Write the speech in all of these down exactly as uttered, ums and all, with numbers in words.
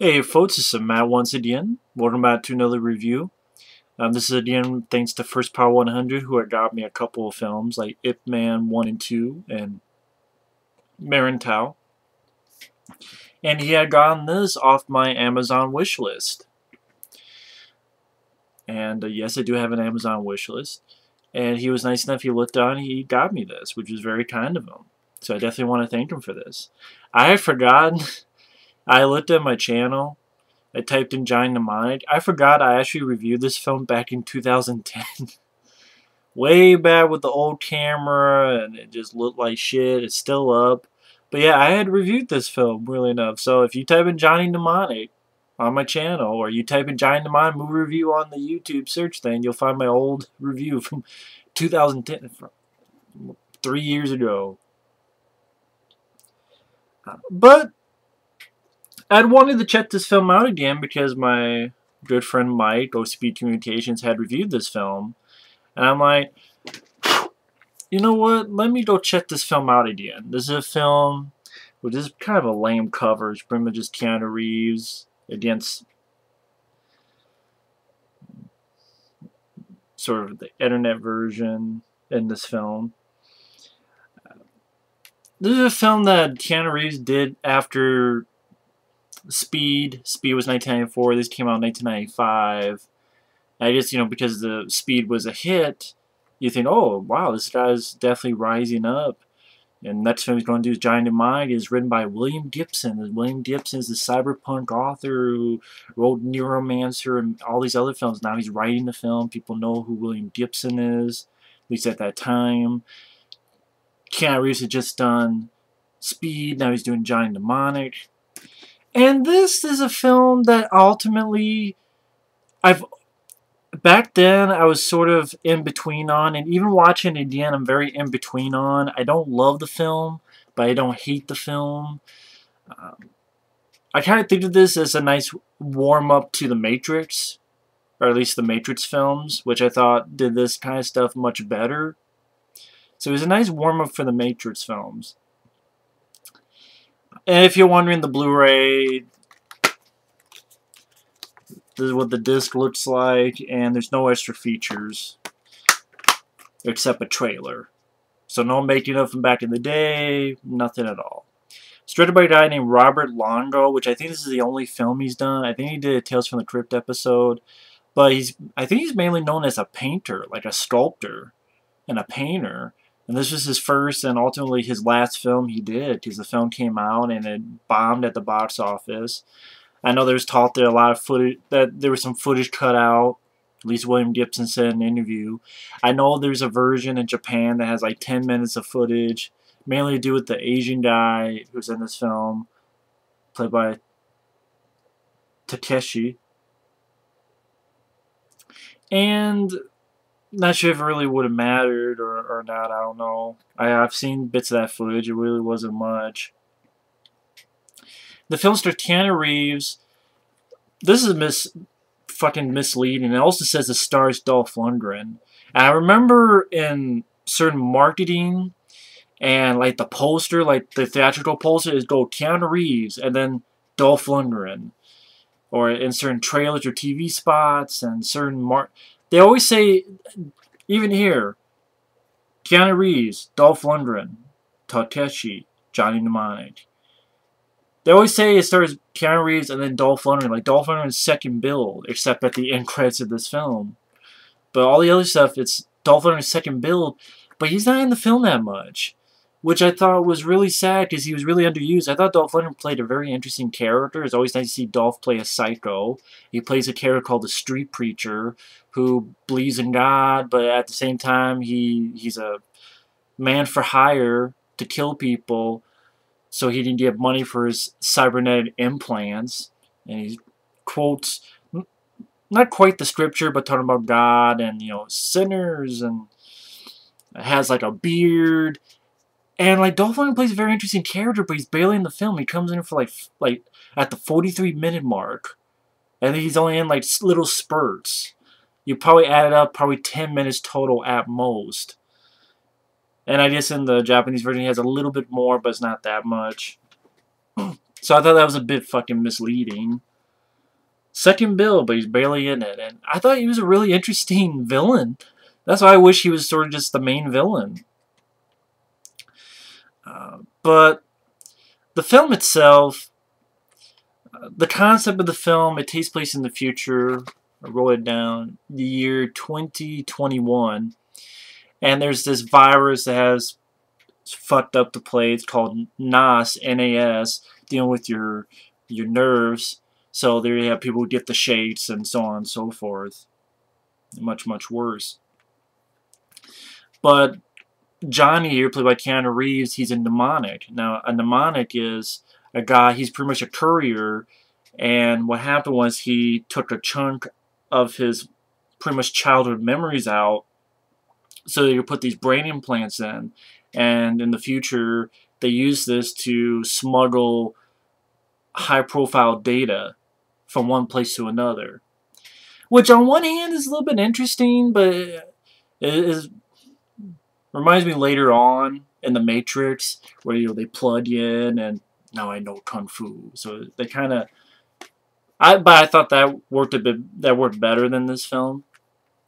Hey folks, this is Matt once again. Welcome back to another review. Um, this is again thanks to First Power one hundred, who had got me a couple of films like Ip Man one and two and Merantau. And he had gotten this off my Amazon wish list. And uh, yes, I do have an Amazon wish list. And he was nice enough, he looked on, he got me this, which was very kind of him. So I definitely want to thank him for this. I had forgotten... I looked at my channel, I typed in Johnny Mnemonic. I forgot I actually reviewed this film back in two thousand ten. Way back with the old camera, and it just looked like shit. It's still up. But yeah, I had reviewed this film, really enough. So if you type in Johnny Mnemonic on my channel, or you type in Johnny Mnemonic movie review on the YouTube search thing, you'll find my old review from two thousand ten, from three years ago. But... I'd wanted to check this film out again because my good friend Mike, O C P Communications, had reviewed this film. And I'm like, you know what, let me go check this film out again. This is a film which is kind of a lame cover. It's pretty much just Keanu Reeves against sort of the internet version in this film. This is a film that Keanu Reeves did after... Speed. Speed was nineteen ninety-four. This came out in nineteen ninety-five. I guess, you know, because the Speed was a hit, you think, oh, wow, this guy's definitely rising up. And next film he's going to do is Johnny Mnemonic. Is written by William Gibson. And William Gibson is the cyberpunk author who wrote Neuromancer and all these other films. Now he's writing the film. People know who William Gibson is, at least at that time. Keanu Reeves had just done Speed. Now he's doing Johnny Mnemonic. And this is a film that ultimately, I've, back then I was sort of in between on, and even watching it again, I'm very in between on. I don't love the film, but I don't hate the film. Um, I kind of think of this as a nice warm-up to The Matrix, or at least The Matrix films, which I thought did this kind of stuff much better. So it was a nice warm-up for The Matrix films. And if you're wondering, the Blu-ray, this is what the disc looks like, and there's no extra features except a trailer. So no making of from back in the day, nothing at all. It's directed by a guy named Robert Longo, which I think this is the only film he's done. I think he did a Tales from the Crypt episode, but he's I think he's mainly known as a painter, like a sculptor and a painter. And this was his first and ultimately his last film he did, because the film came out and it bombed at the box office. I know there was talk that a lot of footage, that there was some footage cut out, at least William Gibson said in an interview. I know there's a version in Japan that has like ten minutes of footage, mainly to do with the Asian guy who's in this film, played by Takeshi. And... not sure if it really would have mattered or, or not, I don't know. I, I've seen bits of that footage, it really wasn't much. The film star Keanu Reeves, this is mis fucking misleading. It also says it stars Dolph Lundgren. And I remember in certain marketing and like the poster, like the theatrical poster is go Keanu Reeves and then Dolph Lundgren. Or in certain trailers or T V spots and certain mark. They always say, even here, Keanu Reeves, Dolph Lundgren, Takeshi, Johnny Mnemonic. They always say it starts Keanu Reeves and then Dolph Lundgren, like Dolph Lundgren's second build, except at the end credits of this film. But all the other stuff, it's Dolph Lundgren's second build, but he's not in the film that much, which I thought was really sad because he was really underused. I thought Dolph Lundgren played a very interesting character. It's always nice to see Dolph play a psycho. He plays a character called the Street Preacher, who believes in God, but at the same time, he he's a man for hire to kill people, so he didn't get money for his cybernetic implants. And he quotes, not quite the scripture, but talking about God and, you know, sinners, and has like a beard. And like Dolph Lundgren plays a very interesting character, but he's barely in the film. He comes in for like like at the forty-three minute mark, and he's only in like little spurts. You probably added up probably ten minutes total at most. And I guess in the Japanese version he has a little bit more, but it's not that much. So I thought that was a bit fucking misleading. Second Bill, but he's barely in it. And I thought he was a really interesting villain. That's why I wish he was sort of just the main villain. Uh, but the film itself, uh, the concept of the film, it takes place in the future. I'll roll it down. The year twenty twenty-one. And there's this virus that has fucked up the place. It's called N A S, N A S, dealing with your your nerves. So there you have people who get the shakes and so on and so forth. Much, much worse. But Johnny here, played by Keanu Reeves, he's a mnemonic. Now, a mnemonic is a guy, he's pretty much a courier. And what happened was he took a chunk of his pretty much childhood memories out so they could put these brain implants in. And in the future, they use this to smuggle high-profile data from one place to another. Which, on one hand, is a little bit interesting, but it is, reminds me later on in The Matrix, where you know, they plug you in and now I know Kung Fu. So they kind of... I, but I thought that worked a bit, that worked better than this film.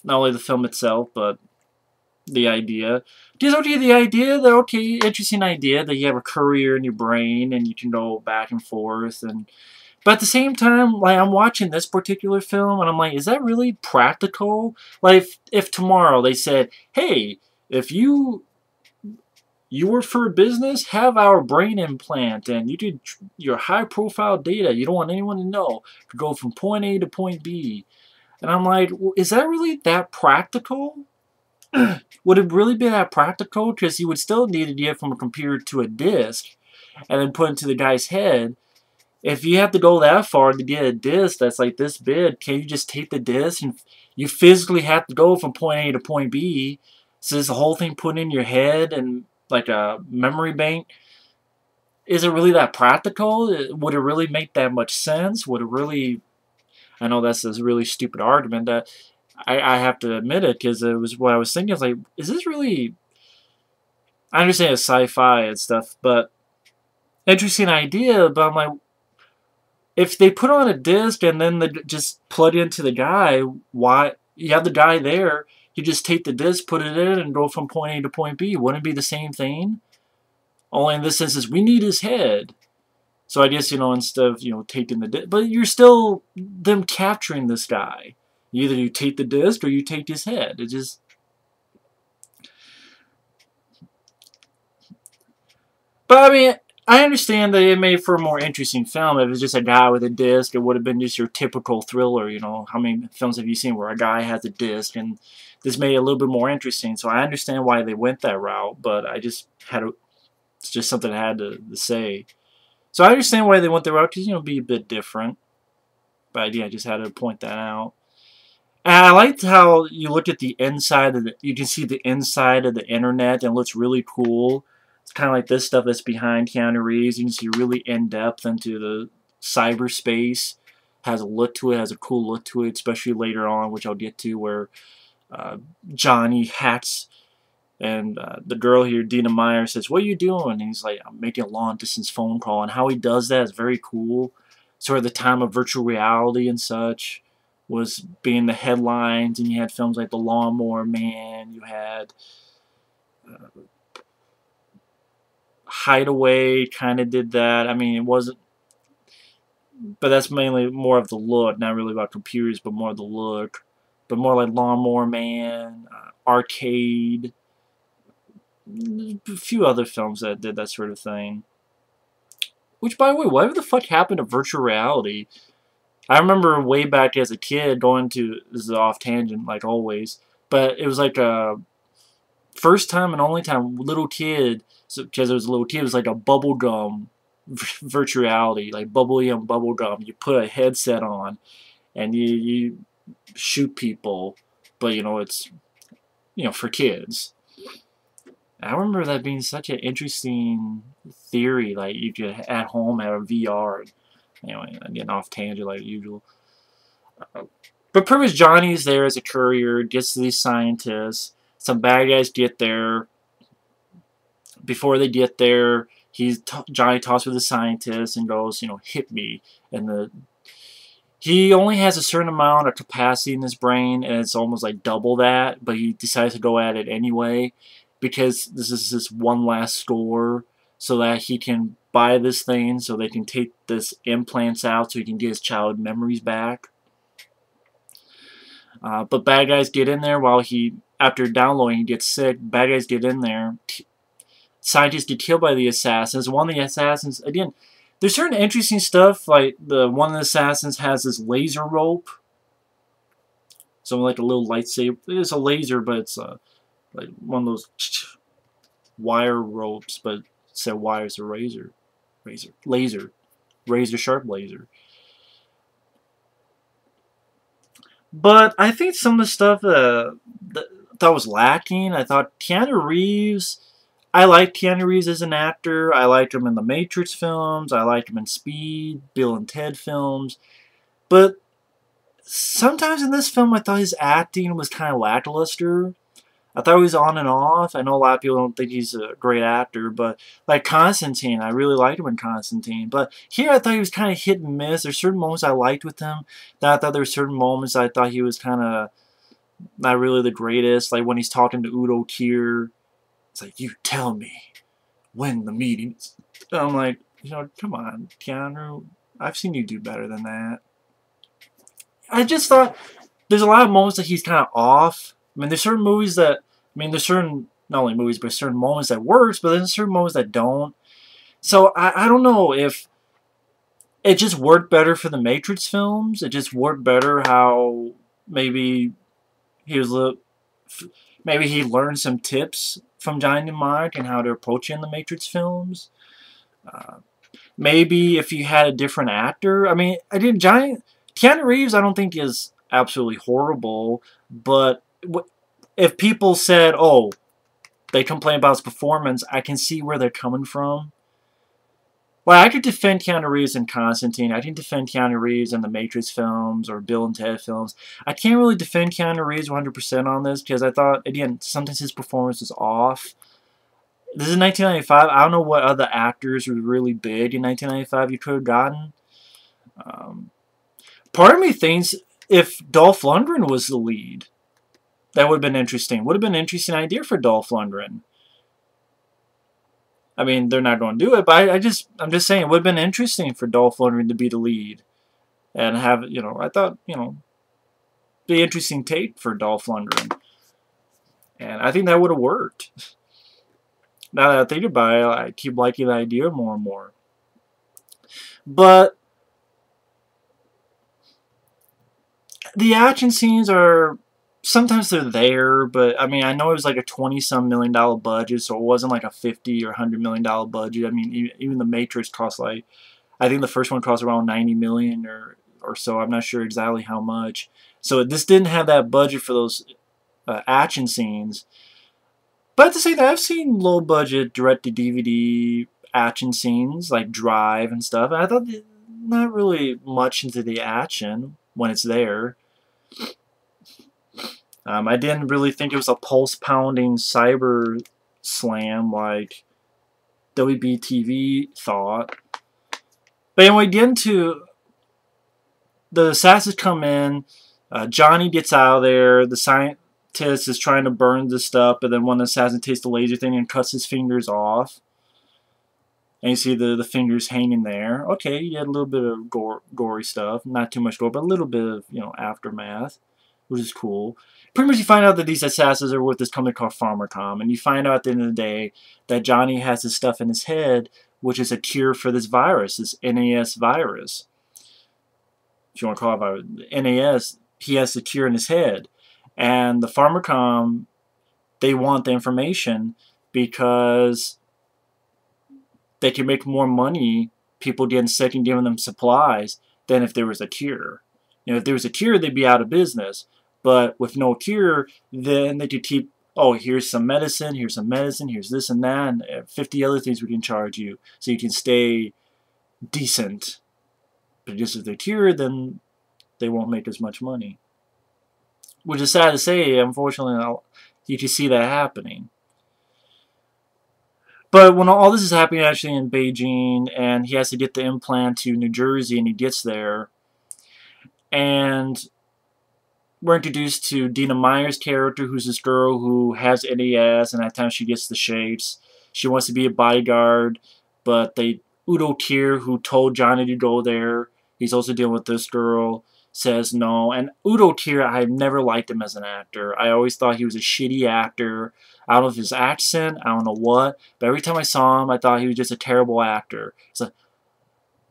Not only the film itself, but the idea. Just okay, the idea, the okay, interesting idea that you have a courier in your brain and you can go back and forth. And but at the same time, like I'm watching this particular film and I'm like, is that really practical? Like if, if tomorrow they said, hey, if you you work for a business, have our brain implant and you did your high profile data. You don't want anyone to know. You go from point A to point B. And I'm like, well, is that really that practical? Would it really be that practical? Because you would still need to get from a computer to a disk and then put into the guy's head. If you have to go that far to get a disk that's like this big, can you just take the disk and you physically have to go from point A to point B? So is the whole thing put in your head and like a memory bank? Is it really that practical? Would it really make that much sense? Would it really... I know that's a really stupid argument that I, I have to admit it, because it was what I was thinking. I was like, is this really... I understand it's sci-fi and stuff, but... Interesting idea, but I'm like... If they put on a disc and then the, just plug into the guy, why... You have the guy there, you just take the disc, put it in, and go from point A to point B. Wouldn't it be the same thing? Only in this instance, we need his head. So I guess, you know, instead of, you know, taking the disc... But you're still them capturing this guy. Either you take the disc or you take his head. It just... But I mean, I understand that it made for a more interesting film. If it was just a guy with a disc, it would have been just your typical thriller. You know, how many films have you seen where a guy has a disc? And this made it a little bit more interesting. So I understand why they went that route, but I just had to... It's just something I had to, to say. So I understand why they went that route, because, you know, it'd be a bit different. But yeah, I just had to point that out. And I liked how you look at the inside of the, you can see the inside of the internet and it looks really cool. It's kind of like this stuff that's behind Keanu Reeves. You can see really in-depth into the cyberspace. Has a look to it, has a cool look to it, especially later on, which I'll get to, where uh, Johnny hacks and uh, the girl here, Dina Meyer, says, what are you doing? And he's like, I'm making a long-distance phone call. And how he does that is very cool. Sort of the time of virtual reality and such was being the headlines, and you had films like The Lawnmower Man, you had uh, Hideaway kind of did that. I mean, it wasn't, but that's mainly more of the look, not really about computers, but more of the look, but more like Lawnmower Man, uh, Arcade, a few other films that did that sort of thing. Which, by the way, whatever the fuck happened to virtual reality? I remember way back as a kid going to, this is off tangent like always, but it was like a first time and only time little kid, so, because it was a little kid, it was like a bubble gum virtual reality, like bubbly and bubble gum. You put a headset on and you, you shoot people, but you know, it's, you know, for kids. I remember that being such an interesting theory, like you could at home have a V R. Anyway, I'm getting off tangent like usual. Uh, but pretty much Johnny's there as a courier, gets to these scientists. Some bad guys get there. Before they get there, He's t Johnny talks with the scientist and goes, you know, hit me. And the he only has a certain amount of capacity in his brain, and it's almost like double that, but he decides to go at it anyway because this is his one last score so that he can buy this thing so they can take this implants out so he can get his child memories back. Uh, but bad guys get in there while he, after downloading, he gets sick. Bad guys get in there. Scientists get killed by the assassins. One of the assassins, again, there's certain interesting stuff. Like the one of the assassins has this laser rope, so like a little lightsaber. It's a laser, but it's a, like one of those wire ropes. But instead of wire, it's a razor, razor, laser, razor sharp laser. But I think some of the stuff uh, that I thought was lacking. I thought Keanu Reeves. I like Keanu Reeves as an actor. I liked him in the Matrix films. I liked him in Speed, Bill and Ted films. But sometimes in this film, I thought his acting was kind of lackluster. I thought he was on and off. I know a lot of people don't think he's a great actor, but like Constantine, I really liked him in Constantine. But here I thought he was kind of hit and miss. There's certain moments I liked with him. Then I thought there were certain moments I thought he was kind of not really the greatest. Like when he's talking to Udo Kier, it's like, you tell me when the meeting's... And I'm like, you know, come on, Keanu. I've seen you do better than that. I just thought there's a lot of moments that he's kind of off. I mean, there's certain movies that... I mean, there's certain, not only movies, but certain moments that works, but there's certain moments that don't. So, I, I don't know if it just worked better for the Matrix films. It just worked better how maybe he was... Maybe he learned some tips from Johnny Mnemonic and how to approach it in the Matrix films. Uh, maybe if you had a different actor. I mean, I didn't... Johnny, Keanu Reeves, I don't think is absolutely horrible, but... If people said, oh, they complain about his performance, I can see where they're coming from. Well, I could defend Keanu Reeves in Constantine. I can defend Keanu Reeves in the Matrix films or Bill and Ted films. I can't really defend Keanu Reeves one hundred percent on this because I thought, again, sometimes his performance is off. This is nineteen ninety-five. I don't know what other actors were really big in nineteen ninety-five you could have gotten. Um, part of me thinks if Dolph Lundgren was the lead, that would have been interesting. Would have been an interesting idea for Dolph Lundgren. I mean, they're not going to do it, but I, I just, I'm just saying, it would have been interesting for Dolph Lundgren to be the lead, and have, you know, I thought, you know, be interesting tape for Dolph Lundgren, and I think that would have worked. Now that I think about it, I keep liking the idea more and more. But the action scenes are. Sometimes they're there, but I mean, I know it was like a twenty-some million dollar budget, so it wasn't like a fifty or a hundred million dollar budget. I mean, even the Matrix cost like, I think the first one cost around ninety million or or so. I'm not sure exactly how much. So this didn't have that budget for those uh, action scenes. But to say that, I've seen low budget direct to D V D action scenes like Drive and stuff. And I thought not really much into the action when it's there. Um, I didn't really think it was a pulse-pounding cyber slam like W B T V thought. But anyway, getting to the assassins come in. Uh, Johnny gets out of there. The scientist is trying to burn this stuff, but then one of the assassins takes the laser thing and cuts his fingers off. And you see the, the fingers hanging there. Okay, you had a little bit of gore, gory stuff. Not too much gore, but a little bit of, you know, aftermath, which is cool. Pretty much you find out that these assassins are with this company called Pharmacom, and you find out at the end of the day that Johnny has this stuff in his head, which is a cure for this virus, this N A S virus. If you want to call it virus, N A S, he has the cure in his head. And the Pharmacom, they want the information because they can make more money people getting sick and giving them supplies than if there was a cure. You know, if there was a cure, they'd be out of business. But with no cure, then they could keep, oh, here's some medicine, here's some medicine, here's this and that, and fifty other things we can charge you so you can stay decent. But just if they're cured, then they won't make as much money. Which is sad to say, unfortunately, you can see that happening. But when all this is happening actually in Beijing, and he has to get the implant to New Jersey, and he gets there, and we're introduced to Dina Meyer's character, who's this girl who has N A S, and at times she gets the shapes. She wants to be a bodyguard, but they Udo Kier, who told Johnny to go there, he's also dealing with this girl, says no. And Udo Kier, I've never liked him as an actor. I always thought he was a shitty actor. I don't know if his accent, I don't know what, but every time I saw him, I thought he was just a terrible actor. It's like,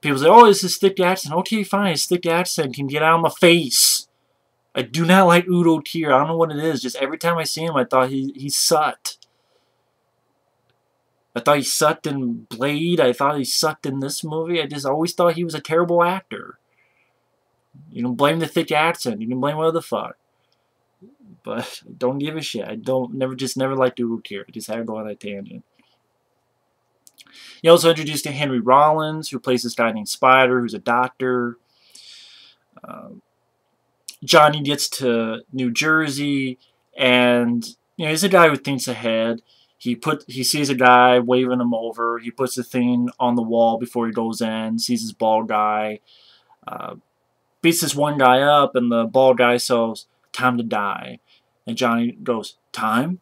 people say, oh, it's his thick accent. Okay, fine, his thick accent can get out of my face. I do not like Udo Kier. I don't know what it is. Just every time I see him, I thought he, he sucked. I thought he sucked in Blade. I thought he sucked in this movie. I just always thought he was a terrible actor. You can blame the thick accent. You can blame what the fuck. But I don't give a shit. I don't never just never liked Udo Kier. I just had to go on that tangent. He also introduced to Henry Rollins, who plays this guy named Spider, who's a doctor. Um, Johnny gets to New Jersey, and you know he's a guy who thinks ahead. He put he sees a guy waving him over. He puts the thing on the wall before he goes in. Sees this bald guy, uh, beats this one guy up, and the bald guy says, "Time to die." And Johnny goes, "Time?"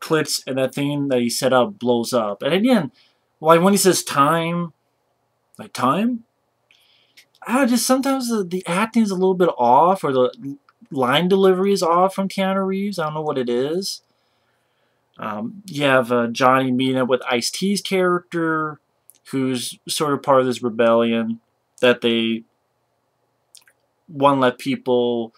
Clicks, and that thing that he set up blows up. And again, like when he says "time," like time, I just sometimes the, the acting is a little bit off, or the line delivery is off from Keanu Reeves. I don't know what it is. Um, you have uh, Johnny meeting up with Ice-T's character, who's sort of part of this rebellion that they won't let people.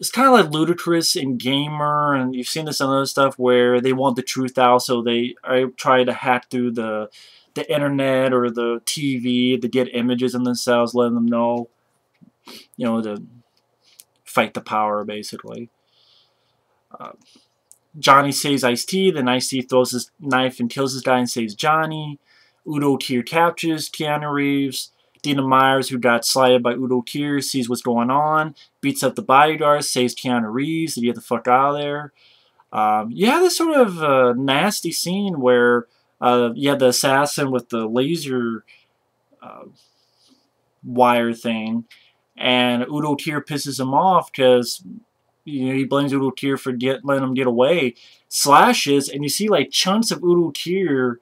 It's kind of like Ludacris and Gamer, and you've seen this and other stuff where they want the truth out, so they are trying to hack through the the internet or the T V to get images on themselves, letting them know, you know, to fight the power basically. Uh, Johnny saves Ice-T, then Ice-T throws his knife and kills this guy and saves Johnny. Udo Kier captures Keanu Reeves. Dina Meyer, who got slighted by Udo Kier, sees what's going on, beats up the bodyguard, saves Keanu Reeves, to get the fuck out of there. Um, you have this sort of uh, nasty scene where uh, you have the assassin with the laser uh, wire thing, and Udo Kier pisses him off because... You know, he blames Udo Kier for get, letting him get away. Slashes, and you see like chunks of Udo Kier,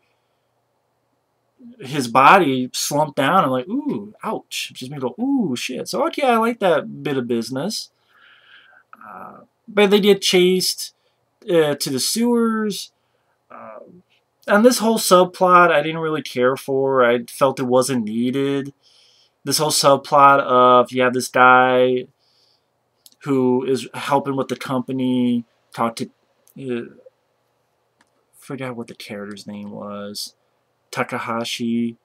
his body slumped down. I'm like, ooh, ouch. Just made me go, ooh, shit. So, okay, I like that bit of business. Uh, but they get chased uh, to the sewers. Uh, and this whole subplot I didn't really care for. I felt it wasn't needed. This whole subplot of you have this guy... who is helping with the company, talk to, uh, forgot what the character's name was, Takahashi.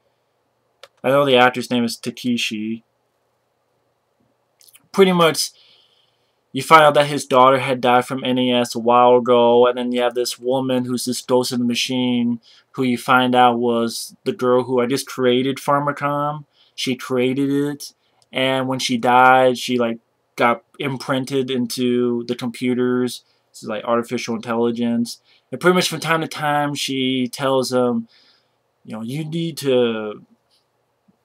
I know the actor's name is Takeshi. Pretty much, you find out that his daughter had died from N A S a while ago, and then you have this woman who's this ghost in the machine, who you find out was the girl who I just created Pharmacom. She created it, and when she died, she, like, got imprinted into the computers. This is like artificial intelligence. And pretty much from time to time she tells him, you know, you need to,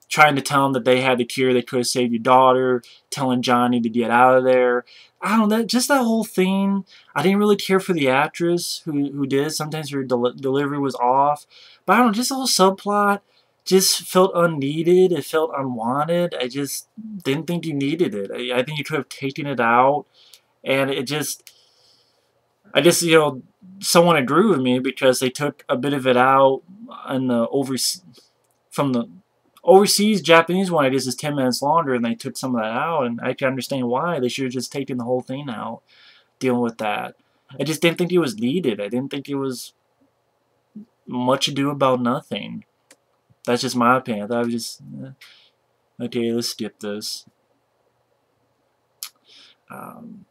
trying to tell him that they had the cure, they could have saved your daughter, telling Johnny to get out of there. I don't know, just that whole thing. I didn't really care for the actress who, who did. Sometimes her del delivery was off. But I don't know, just the whole subplot just felt unneeded. It felt unwanted. I just didn't think you needed it. I, I think you could have taken it out. And it just... I just, you know, someone agreed with me because they took a bit of it out in the overseas, from the overseas Japanese one. I guess is ten minutes longer, and they took some of that out. And I can understand why. They should have just taken the whole thing out, dealing with that. I just didn't think it was needed. I didn't think it was much ado about nothing. That's just my opinion. I thought I was just... Okay, let's skip this. Um,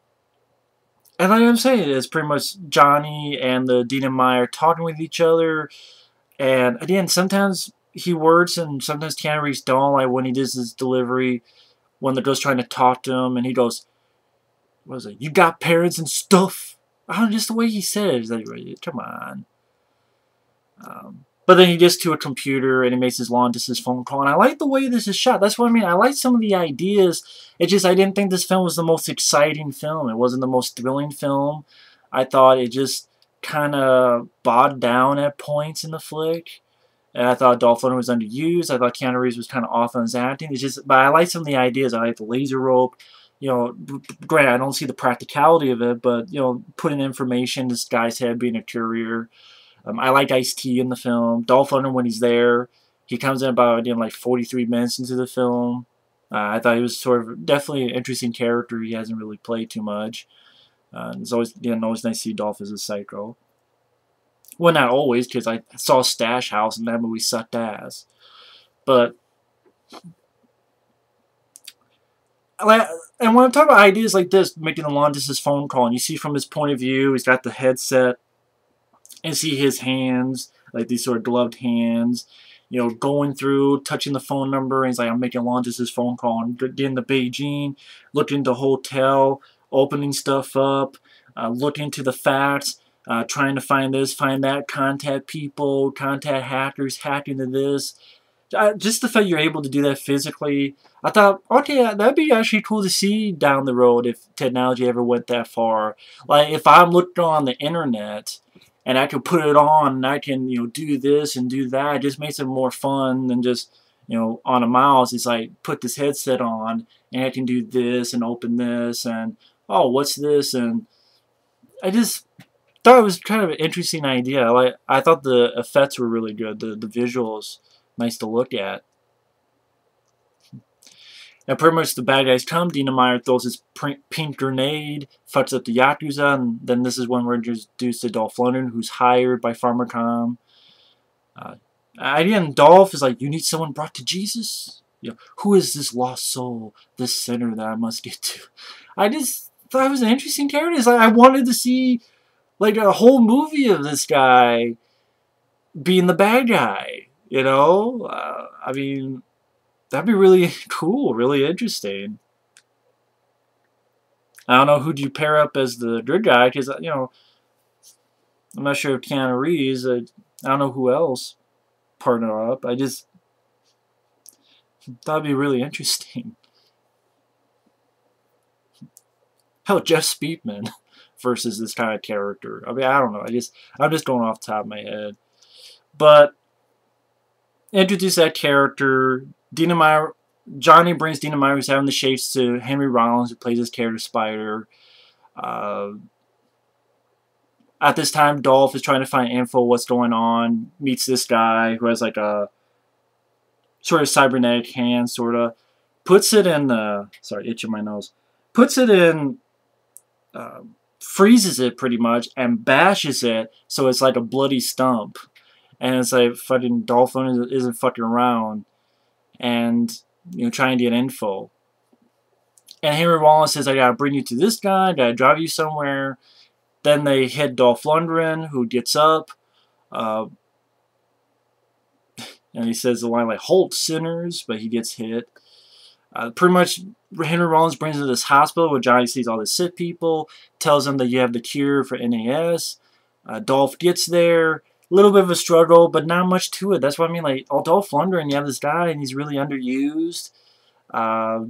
and like I'm saying, it's pretty much Johnny and the Dina Meyer talking with each other. And again, sometimes he words and sometimes Keanu Reeves don't. Like when he does his delivery, when the girl's trying to talk to him and he goes, what was it? You got parents and stuff. I don't know, just the way he said it. It's like, come on. Um, but then he gets to a computer and he makes his long distance phone call. And I like the way this is shot. That's what I mean. I like some of the ideas. It's just I didn't think this film was the most exciting film. It wasn't the most thrilling film. I thought it just kind of bogged down at points in the flick. And I thought Dolph Lundgren was underused. I thought Keanu Reeves was kind of off on his acting. It's just, but I like some of the ideas. I like the laser rope. You know, granted, I don't see the practicality of it, but, you know, putting information, this guy's head being a courier. Um, I like Ice-T in the film. Dolph Lundgren, when he's there, he comes in about, you know, like forty-three minutes into the film. Uh, I thought he was sort of definitely an interesting character. He hasn't really played too much. Uh, it's always, you know, always nice to see Dolph as a psycho. Well, not always, because I saw Stash House and that movie sucked ass. But, and when I'm talking about ideas like this, making the long distance phone call, and you see from his point of view, he's got the headset, and see his hands, like these sort of gloved hands, you know, going through, touching the phone number, and he's like, I'm making a long distance phone call, and getting to Beijing, looking to hotel, opening stuff up, uh, looking to the facts. Uh, trying to find this, find that, contact people, contact hackers, hack into this. I, just the fact you're able to do that physically, I thought, okay, that'd be actually cool to see down the road if technology ever went that far. Like, if I'm looking on the internet and I could put it on and I can, you know, do this and do that, it just makes it more fun than just, you know, on a mouse. It's like, put this headset on and I can do this and open this and, oh, what's this? And I just... I thought it was kind of an interesting idea. Like, I thought the effects were really good. The the visuals, nice to look at. And pretty much the bad guys come. Dina Meyer throws his pink grenade, fucks up the Yakuza, and then this is when we're introduced to Dolph Lundgren, who's hired by Pharmacom. Uh, again, Dolph is like, you need someone brought to Jesus? You know, who is this lost soul, this sinner that I must get to? I just thought it was an interesting character. It's like, I wanted to see... like a whole movie of this guy being the bad guy, you know? Uh, I mean, that'd be really cool, really interesting. I don't know who'd you pair up as the good guy, because, you know, I'm not sure if Keanu Reeves, I, I don't know who else partner up. I just thought it'd be really interesting. Hell, Jeff Speedman. Versus this kind of character. I mean, I don't know. I just, I'm just going off the top of my head. But introduce that character. Dina Meyer, Johnny brings Dina Meyer, who's having the shapes, to Henry Rollins, who plays his character Spider. Uh, at this time, Dolph is trying to find info, what's going on. Meets this guy who has like a sort of cybernetic hand, sort of puts it in. Uh, sorry, itching my nose. Puts it in. Uh, freezes it pretty much and bashes it so it's like a bloody stump, and it's like fucking Dolph Lundgren isn't fucking around and, you know, trying to get info. And Henry Rollins says, I gotta bring you to this guy, I gotta drive you somewhere. Then they hit Dolph Lundgren, who gets up, uh, and he says the line like, halt sinners, but he gets hit. Uh, pretty much, Henry Rollins brings him to this hospital where Johnny sees all the sick people, tells him that you have the cure for N A S. Uh, Dolph gets there, a little bit of a struggle, but not much to it. That's what I mean, like, all Dolph Lundgren, you have this guy, and he's really underused. Uh,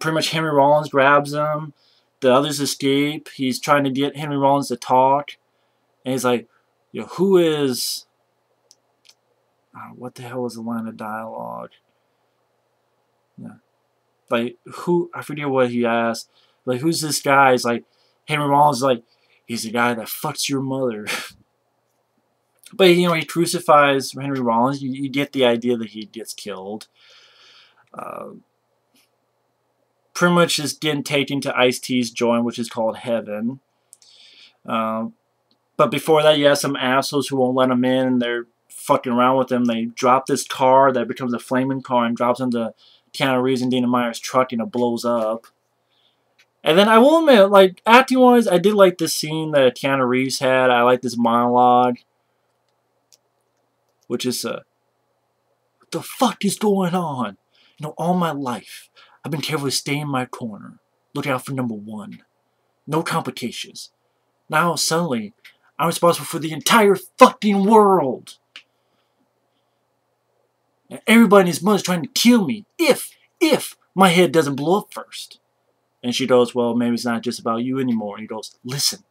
pretty much Henry Rollins grabs him. The others escape. He's trying to get Henry Rollins to talk. And he's like, you know, who is... Uh, what the hell was the line of dialogue? Yeah. Like, who, I forget what he asked. Like, who's this guy? He's like, Henry Rollins is like, he's the guy that fucks your mother. But, you know, he crucifies Henry Rollins. You, you get the idea that he gets killed. Uh, pretty much just getting taken to Ice-T's joint, which is called Heaven. Uh, but before that, you have some assholes who won't let him in. And they're fucking around with him. They drop this car that becomes a flaming car and drops him to... Keanu Reeves and Dina Meyer's truck, you know, blows up. And then I will admit, like, acting-wise, I did like this scene that Keanu Reeves had. I like this monologue. Which is, uh, what the fuck is going on? You know, all my life, I've been careful to stay in my corner. Look out for number one. No complications. Now, suddenly, I'm responsible for the entire fucking world. And everybody and his mother's trying to kill me. If, if my head doesn't blow up first. And she goes, well, maybe it's not just about you anymore. And he goes, listen.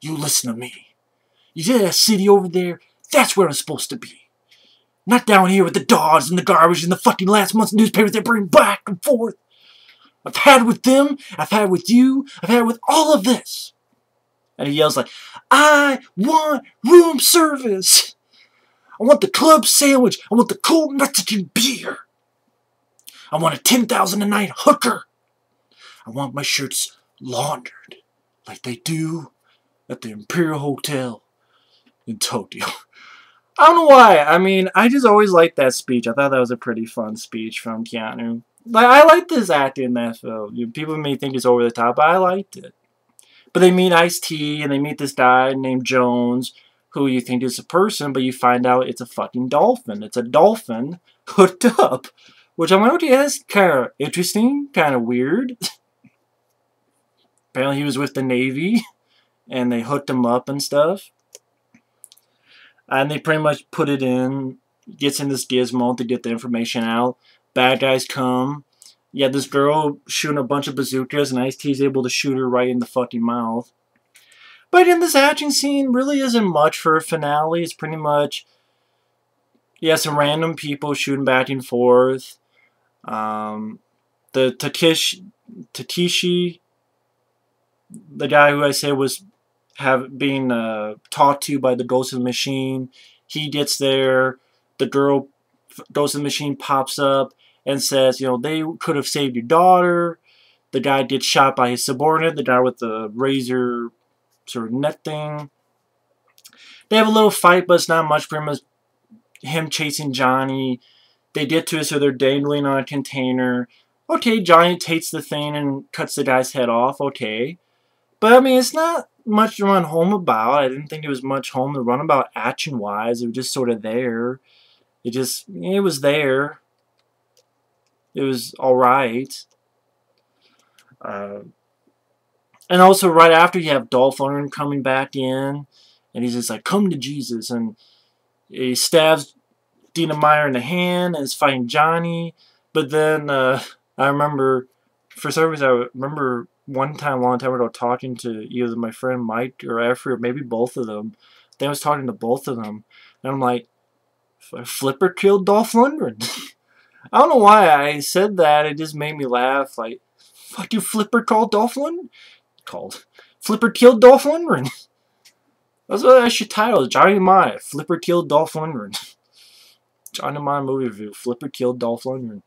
You listen to me. You see that city over there? That's where I'm supposed to be. Not down here with the dogs and the garbage and the fucking last month's newspapers they bring back and forth. I've had with them. I've had with you. I've had with all of this. And he yells like, I want room service. I want the club sandwich. I want the cool Mexican beer. I want a ten thousand a night hooker. I want my shirts laundered like they do at the Imperial Hotel in Tokyo. I don't know why. I mean, I just always liked that speech. I thought that was a pretty fun speech from Keanu. Like, I liked his acting in that film. You know, people may think it's over the top, but I liked it. But they meet Ice-T, and they meet this guy named Jones, who you think is a person, but you find out it's a fucking dolphin. It's a dolphin hooked up. Which I'm like, okay, that's kind of interesting, kind of weird. Apparently he was with the Navy, and they hooked him up and stuff. And they pretty much put it in, gets in this gizmo to get the information out. Bad guys come. You have this girl shooting a bunch of bazookas, and Ice-T's able to shoot her right in the fucking mouth. But in this action scene, really isn't much for a finale. It's pretty much, yeah, some random people shooting back and forth. Um, the Takeshi, Takeshi, the guy who I say was have being uh, taught to by the Ghost of the Machine, he gets there. The girl, Ghost of the Machine, pops up and says, you know, they could have saved your daughter. The guy gets shot by his subordinate, the guy with the razor sort of net thing. They have a little fight, but it's not much. Pretty much him chasing Johnny. They get to it, so they're dangling on a container. Okay, Johnny takes the thing and cuts the guy's head off. Okay. But, I mean, it's not much to run home about. I didn't think it was much home to run about action-wise. It was just sort of there. It just, it was there. It was alright. Uh, and also right after you have Dolph Lundgren coming back in. And he's just like, come to Jesus. And he stabs Dina Meyer in the hand and is fighting Johnny. But then uh, I remember, for some reason, I remember one time, a long time ago, talking to either my friend Mike or Effie, or maybe both of them. I think I was talking to both of them. And I'm like, Flipper killed Dolph Lundgren. I don't know why I said that. It just made me laugh. Like, fucking Flipper called Dolph Lundgren? Called. Flipper killed Dolph Lundgren. That's what I should title. Johnny Mnemonic. Flipper killed Dolph Lundgren. Johnny Mnemonic movie review. Flipper killed Dolph Lundgren.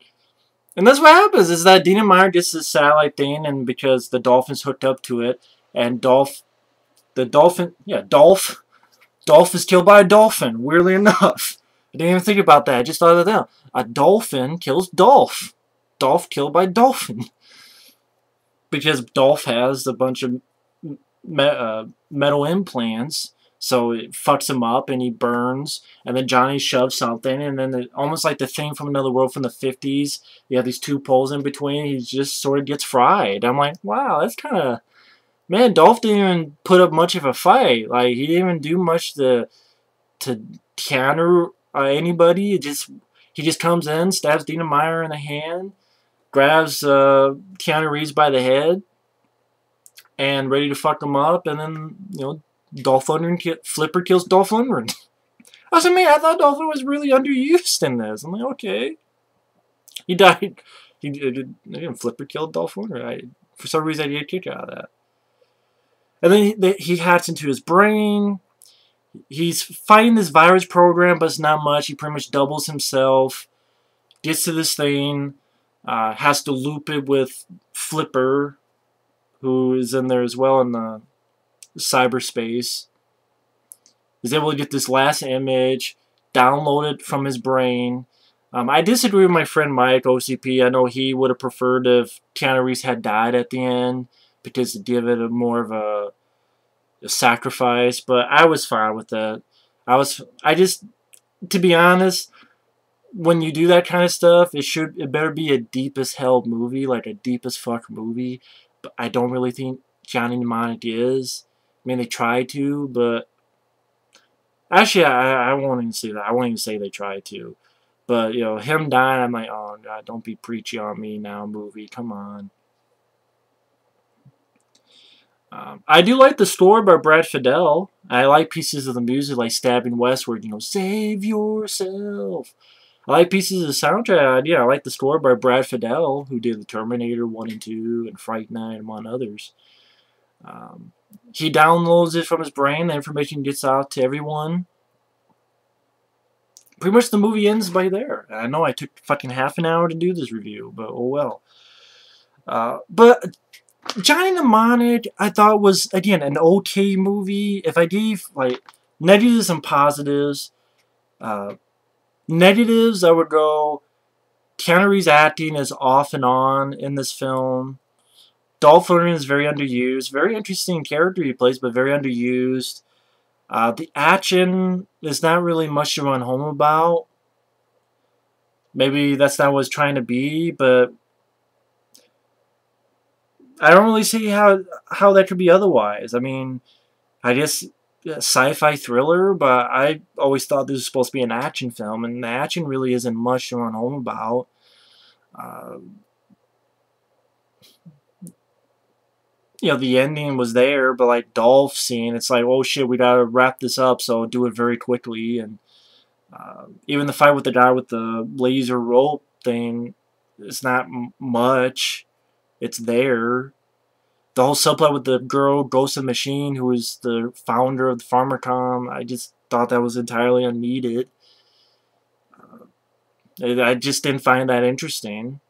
And that's what happens. Is that Dina Meyer gets this satellite thing, and because the dolphin's hooked up to it, and Dolph, the dolphin, yeah, Dolph, Dolph is killed by a dolphin. Weirdly enough. I didn't even think about that. I just thought of that out. A dolphin kills Dolph. Dolph killed by dolphin. Because Dolph has a bunch of me uh, metal implants. So it fucks him up and he burns. And then Johnny shoves something. And then the, almost like the thing from Another World from the fifties. You have these two poles in between. He just sort of gets fried. I'm like, wow, that's kind of... Man, Dolph didn't even put up much of a fight. Like, he didn't even do much to, to counter... Uh, anybody. It just he just comes in, stabs Dina Meyer in the hand, grabs uh, Keanu Reeves by the head, and ready to fuck him up. And then you know, Dolph Lundgren ki Flipper kills Dolph Lundgren. I was like, man, I thought Dolph Lundgren was really underused in this. I'm like, okay, he died. He did. Flipper killed Dolph Lundgren. I, for some reason, I did a kick out of that. And then he, they, he hacks into his brain. He's fighting this virus program, but it's not much. He pretty much doubles himself, gets to this thing, uh, has to loop it with Flipper, who is in there as well in the cyberspace. He's able to get this last image, download it from his brain. Um, I disagree with my friend Mike, O C P. I know he would have preferred if Keanu Reeves had died at the end, because to give it a more of a... A sacrifice, but I was fine with that. I was, I just, to be honest, when you do that kind of stuff, it should, it better be a deep as hell movie, like a deep as fuck movie. But I don't really think Johnny Mnemonic is. I mean, they try to, but Actually, I, I won't even say that. I won't even say they tried to. But, you know, him dying, I'm like, oh, God, don't be preachy on me now, movie. Come on. Um, I do like the score by Brad Fiedel. I like pieces of the music, like Stabbing Westward, you know, save yourself. I like pieces of the soundtrack. Yeah, I like the score by Brad Fiedel, who did The Terminator one and two and Fright Night, among others. Um, he downloads it from his brain. The information gets out to everyone. Pretty much the movie ends by there. I know I took fucking half an hour to do this review, but oh well. Uh, but Johnny Mnemonic, I thought, was, again, an okay movie. If I gave, like, negatives and positives, uh, negatives, I would go, Keanu Reeves' acting is off and on in this film. Dolph Lundgren is very underused. Very interesting character he plays, but very underused. Uh, the action is not really much to run home about. Maybe that's not what it's trying to be, but I don't really see how how that could be otherwise. I mean, I guess sci-fi thriller, but I always thought this was supposed to be an action film, and the action really isn't much to run home about. Uh, you know, the ending was there, but like Dolph scene, it's like, oh shit, we gotta wrap this up, so do it very quickly. And uh, even the fight with the guy with the laser rope thing, it's not m much. It's there. The whole subplot with the girl, Ghost of the Machine, who is the founder of the Pharmacom, I just thought that was entirely unneeded. Uh, I just didn't find that interesting.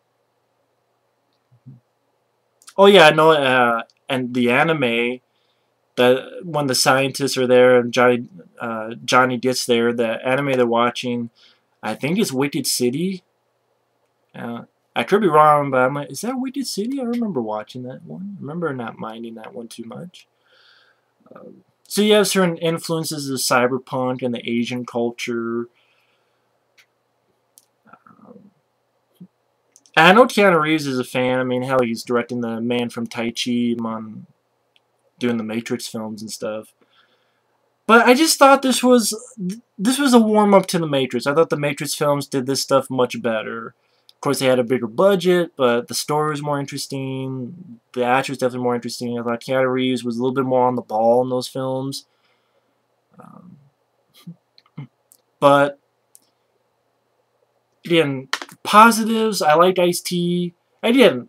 Oh yeah, I know. Uh, and the anime, that when the scientists are there and Johnny uh, Johnny gets there, the anime they're watching, I think it's Wicked City. Uh, I could be wrong, but I'm like, is that Wicked City? I remember watching that one. I remember not minding that one too much. Uh, so you have certain influences of cyberpunk and the Asian culture. Um, I know Keanu Reeves is a fan. I mean, hell, he's directing the man from Tai Chi, among doing the Matrix films and stuff. But I just thought this was, this was a warm-up to the Matrix. I thought the Matrix films did this stuff much better. Of course, they had a bigger budget, but the story was more interesting. The actor was definitely more interesting. I thought Keanu Reeves was a little bit more on the ball in those films. Um, but, again, positives, I liked Ice-T. Again,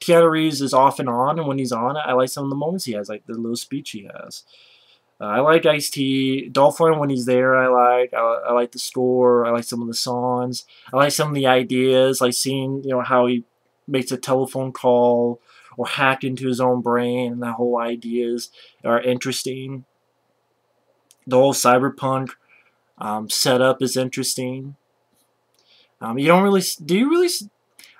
Keanu Reeves is off and on, and when he's on, I like some of the moments he has, like the little speech he has. Uh, I like Ice-T. Dolph Lundgren, when he's there, I like. I, I like the score. I like some of the songs. I like some of the ideas. Like seeing, you know, how he makes a telephone call or hack into his own brain. And the whole ideas are interesting. The whole cyberpunk um, setup is interesting. Um, you don't really... Do you really...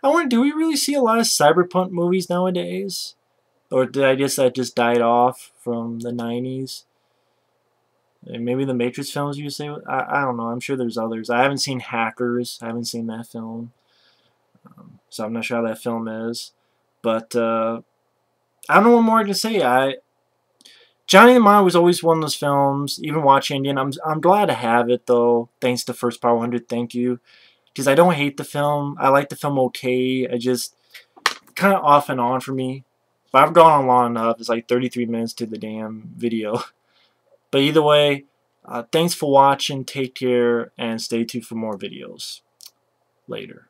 I wonder, do we really see a lot of cyberpunk movies nowadays? Or did I guess that just died off from the nineties? And maybe the Matrix films you say? I, I don't know. I'm sure there's others. I haven't seen Hackers. I haven't seen that film. Um, so I'm not sure how that film is. But uh, I don't know what more to say. I Johnny Mnemonic was always one of those films, even watching Indian. I'm, I'm glad to have it, though. Thanks to First Power one hundred. Thank you. Because I don't hate the film. I like the film okay. I just kind of off and on for me. But I've gone on long enough. It's like thirty-three minutes to the damn video. But either way, uh, thanks for watching, take care, and stay tuned for more videos. Later.